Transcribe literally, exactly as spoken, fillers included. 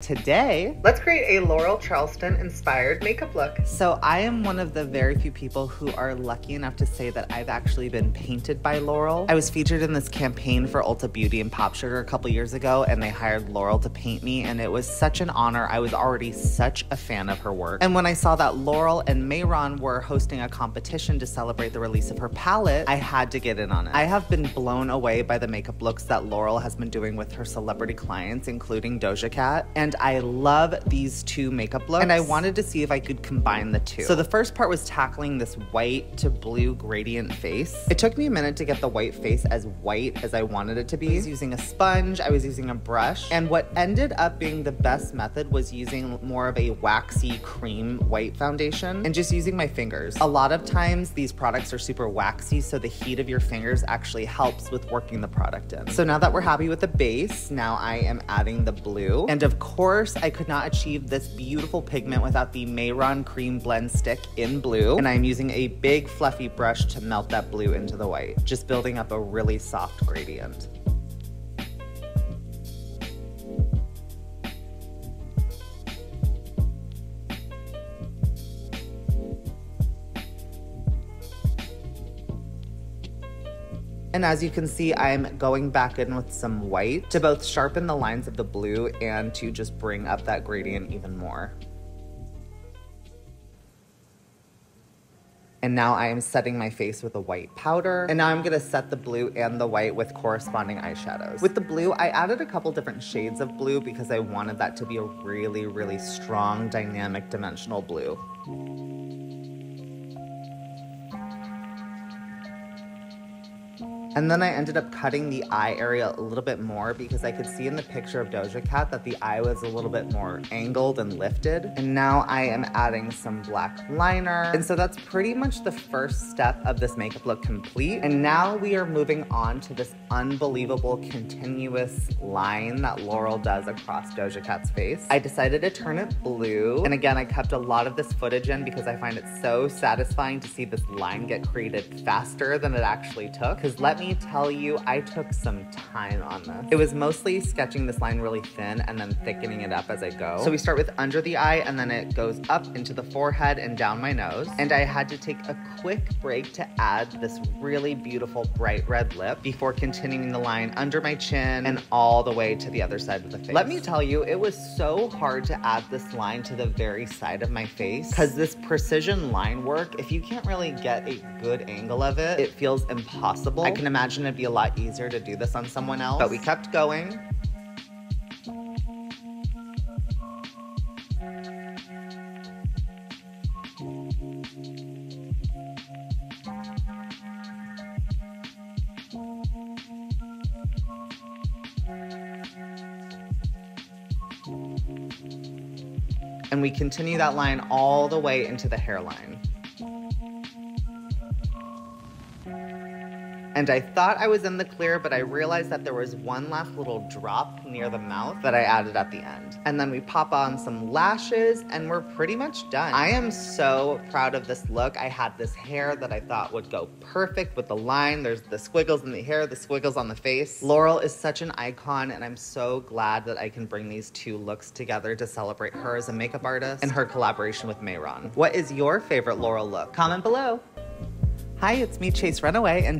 Today, let's create a Laurel Charleston inspired makeup look. So I am one of the very few people who are lucky enough to say that I've actually been painted by Laurel. I was featured in this campaign for Ulta Beauty and Pop Sugar a couple years ago, and they hired Laurel to paint me, and it was such an honor. I was already such a fan of her work. And when I saw that Laurel and Mehron were hosting a competition to celebrate the release of her palette, I had to get in on it. I have been blown away by the makeup looks that Laurel has been doing with her celebrity clients, including Doja Cat. And I love these two makeup looks, and I wanted to see if I could combine the two. So the first part was tackling this white to blue gradient face. It took me a minute to get the white face as white as I wanted it to be. I was using a sponge, I was using a brush, and what ended up being the best method was using more of a waxy cream white foundation and just using my fingers. A lot of times these products are super waxy, so the heat of your fingers actually helps with working the product in. So now that we're happy with the base, now I am adding the blue, and of course, Of course, I could not achieve this beautiful pigment without the Mehron Cream Blend Stick in blue, and I'm using a big fluffy brush to melt that blue into the white, just building up a really soft gradient. And as you can see, I'm going back in with some white to both sharpen the lines of the blue and to just bring up that gradient even more. And now I am setting my face with a white powder. And now I'm gonna set the blue and the white with corresponding eyeshadows. With the blue, I added a couple different shades of blue because I wanted that to be a really, really strong, dynamic, dimensional blue. And then I ended up cutting the eye area a little bit more because I could see in the picture of Doja Cat that the eye was a little bit more angled and lifted. And now I am adding some black liner. And so that's pretty much the first step of this makeup look complete. And now we are moving on to this unbelievable continuous line that Laurel does across Doja Cat's face. I decided to turn it blue. And again, I kept a lot of this footage in because I find it so satisfying to see this line get created faster than it actually took. Because let me tell you, I took some time on this. It was mostly sketching this line really thin and then thickening it up as I go. So we start with under the eye, and then it goes up into the forehead and down my nose. And I had to take a quick break to add this really beautiful bright red lip before continuing the line under my chin and all the way to the other side of the face. Let me tell you, it was so hard to add this line to the very side of my face because this precision line work, if you can't really get a good angle of it, it feels impossible. I can imagine Imagine it'd be a lot easier to do this on someone else, but we kept going. And we continue that line all the way into the hairline. And I thought I was in the clear, but I realized that there was one last little drop near the mouth that I added at the end. And then we pop on some lashes and we're pretty much done. I am so proud of this look. I had this hair that I thought would go perfect with the line. There's the squiggles in the hair, the squiggles on the face. Laurel is such an icon, and I'm so glad that I can bring these two looks together to celebrate her as a makeup artist and her collaboration with Mehron. What is your favorite Laurel look? Comment below. Hi, it's me, Chase Runaway, and